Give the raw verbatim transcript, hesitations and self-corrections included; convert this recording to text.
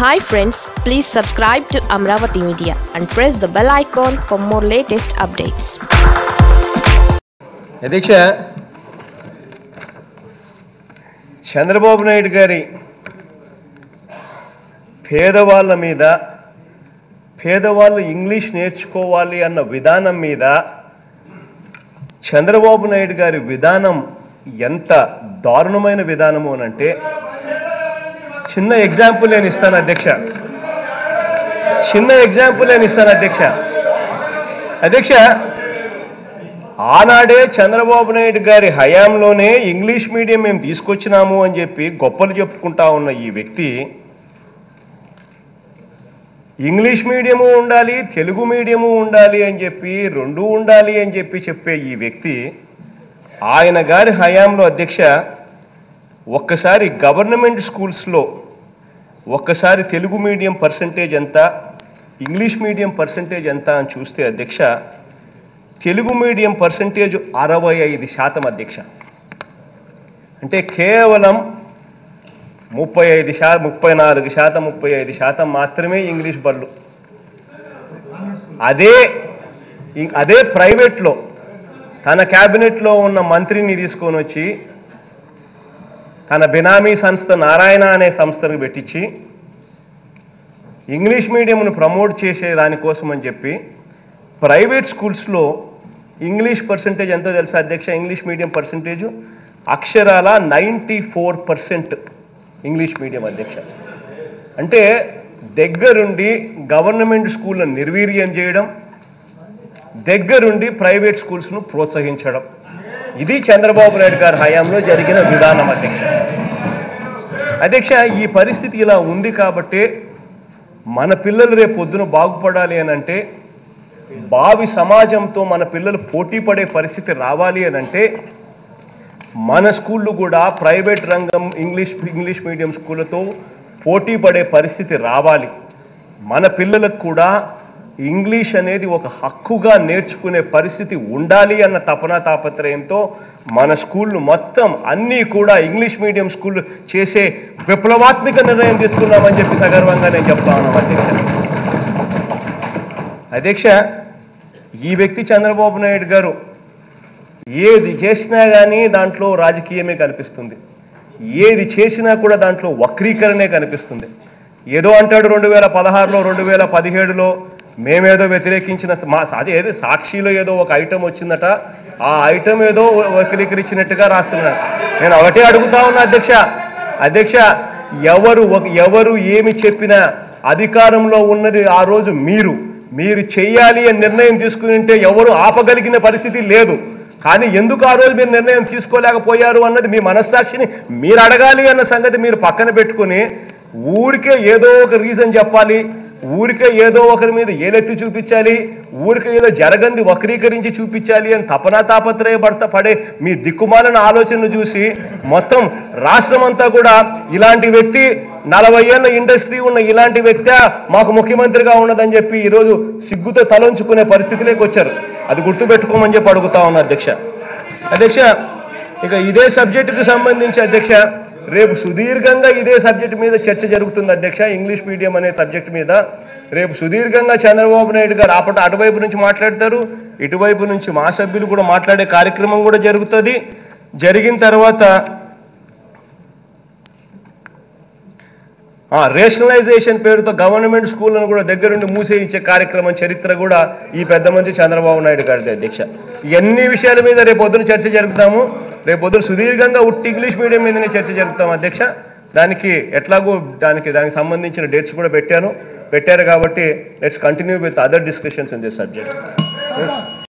Hi friends, please subscribe to Amaravati Media and press the bell icon for more latest updates. Adiksha, Chandrababu Naidu gari Pedavalla meeda, Pedavalu English nerchukovali anna vidhanam meeda Chandrababu Naidu gari vidhanam enta daruṇamaina vidhanam anante చిన్న example నేను ఇస్తాను అధ్యక్ష చిన్న example నేను ఇస్తాను అధ్యక్ష అధ్యక్ష ఆనాడే చంద్రబాబు నాయుడు గారి హయాంలోనే ఇంగ్లీష్ మీడియం మేము తీసుకొచ్చినాము అని చెప్పి గొప్పలు చెప్పుకుంటా ఉన్న ఈ వ్యక్తి ఇంగ్లీష్ మీడియము ఉండాలి, తెలుగు మీడియము ఉండాలి అని చెప్పి రెండు ఉండాలి అని చెప్పి చెప్పే ఈ వ్యక్తి ఆయన గారి హయాంలో అధ్యక్ష ఒక్కసారి గవర్నమెంట్ స్కూల్స్లో ఒక్కసారి తెలుగు మీడియం పర్సంటేజ్ ఎంత, ఇంగ్లీష్ మీడియం పర్సంటేజ్ ఎంత అని చూస్తే అధ్యక్ష తెలుగు మీడియం పర్సంటేజ్ అరవై ఐదు శాతం అధ్యక్ష. అంటే కేవలం ముప్పై ఐదు శాతం ముప్పై నాలుగు శాతం ముప్పై ఐదు శాతం మాత్రమే ఇంగ్లీష్ బళ్ళు. అదే అదే ప్రైవేట్లో తన క్యాబినెట్లో ఉన్న మంత్రిని తీసుకొని వచ్చి తన బినామీ సంస్థ నారాయణ అనే సంస్థను పెట్టించి ఇంగ్లీష్ మీడియంను ప్రమోట్ చేసే దానికోసం అని చెప్పి ప్రైవేట్ స్కూల్స్లో ఇంగ్లీష్ పర్సంటేజ్ ఎంతో తెలుసా అధ్యక్ష? ఇంగ్లీష్ మీడియం పర్సంటేజు అక్షరాల ninety four percent English medium అధ్యక్ష. అంటే దగ్గరుండి గవర్నమెంట్ స్కూళ్ళను నిర్వీర్యం చేయడం, దగ్గరుండి ప్రైవేట్ స్కూల్స్ను ప్రోత్సహించడం, ఇది చంద్రబాబు నాయుడు గారి హయాంలో జరిగిన విధానం అధ్యక్ష. అధ్యక్ష ఈ పరిస్థితి ఇలా ఉంది కాబట్టి మన పిల్లలు రేపు పొద్దున బాగుపడాలి అని అంటే, భావి సమాజంతో మన పిల్లలు పోటీ పడే పరిస్థితి రావాలి అని అంటే మన స్కూళ్ళు కూడా ప్రైవేట్ రంగం ఇంగ్లీష్ ఇంగ్లీష్ మీడియం స్కూళ్ళతో పోటీ పడే పరిస్థితి రావాలి. మన పిల్లలకు కూడా ఇంగ్లీష్ అనేది ఒక హక్కుగా నేర్చుకునే పరిస్థితి ఉండాలి అన్న తపన తాపత్రయంతో మన స్కూళ్ళు మొత్తం అన్నీ కూడా ఇంగ్లీష్ మీడియం స్కూళ్ళు చేసే విప్లవాత్మక నిర్ణయం తీసుకున్నామని చెప్పి సగర్వంగా నేను చెప్తాను అధ్యక్ష. అధ్యక్ష ఈ వ్యక్తి చంద్రబాబు నాయుడు గారు ఏది చేసినా కానీ దాంట్లో రాజకీయమే కనిపిస్తుంది, ఏది చేసినా కూడా దాంట్లో వక్రీకరణే కనిపిస్తుంది. ఏదో అంటాడు రెండు వేల పదహారులో రెండు వేల పదిహేడులో మేమేదో వ్యతిరేకించిన మా అది ఏదో సాక్షిలో ఏదో ఒక ఐటమ్ వచ్చిందట, ఆ ఐటమ్ ఏదో వక్రీకరించినట్టుగా రాస్తున్నారు. నేను ఒకటే అడుగుతా ఉన్నా అధ్యక్ష, అధ్యక్ష ఎవరు ఎవరు ఏమి చెప్పినా అధికారంలో ఉన్నది ఆ రోజు మీరు మీరు చేయాలి అని నిర్ణయం తీసుకుని ఉంటే ఎవరు ఆపగలిగిన పరిస్థితి లేదు. కానీ ఎందుకు ఆ రోజు మీరు నిర్ణయం తీసుకోలేకపోయారు అన్నది మీ మనస్సాక్షిని మీరు అడగాలి అన్న సంగతి మీరు పక్కన పెట్టుకుని ఊరికే ఏదో ఒక రీజన్ చెప్పాలి, ఊరికే ఏదో ఒకరి మీద ఏలెత్తి చూపించాలి, ఊరికే ఏదో జరగంది వక్రీకరించి చూపించాలి అని తపనా తాపత్రయపడతా పడే మీ దిక్కుమాలిన ఆలోచనను చూసి మొత్తం రాష్ట్రమంతా కూడా ఇలాంటి వ్యక్తి నలభై ఏళ్ళ ఇండస్ట్రీ ఉన్న ఇలాంటి వ్యక్తి మాకు ముఖ్యమంత్రిగా ఉన్నదని చెప్పి ఈరోజు సిగ్గుతో తలంచుకునే పరిస్థితిలోకి వచ్చారు. అది గుర్తుపెట్టుకోమని చెప్పి అడుగుతా ఉన్నా అధ్యక్ష. అధ్యక్ష ఇక ఇదే సబ్జెక్టుకు సంబంధించి అధ్యక్ష రేపు సుదీర్ఘంగా ఇదే సబ్జెక్టు మీద చర్చ జరుగుతుంది అధ్యక్ష. ఇంగ్లీష్ మీడియం అనే సబ్జెక్టు మీద రేపు సుదీర్ఘంగా చంద్రబాబు నాయుడు గారు అప్పటి అటువైపు నుంచి మాట్లాడతారు, ఇటువైపు నుంచి మా సభ్యులు కూడా మాట్లాడే కార్యక్రమం కూడా జరుగుతుంది. జరిగిన తర్వాత రేషనలైజేషన్ పేరుతో గవర్నమెంట్ స్కూళ్ళను కూడా దగ్గరుండి మూసేయించే కార్యక్రమం చరిత్ర కూడా ఈ పెద్ద మంచి చంద్రబాబు నాయుడు గారిది అధ్యక్ష. ఇవన్నీ విషయాల మీద రేపు పొద్దున చర్చ జరుగుతాము. రేపు పొద్దున సుదీర్ఘంగా ఉట్టి ఇంగ్లీష్ మీడియం మీదనే చర్చ జరుగుతాము అధ్యక్ష. దానికి ఎట్లాగో దానికి దానికి సంబంధించిన డేట్స్ కూడా పెట్టాను పెట్టారు కాబట్టి let's continue with other discussions in this subject.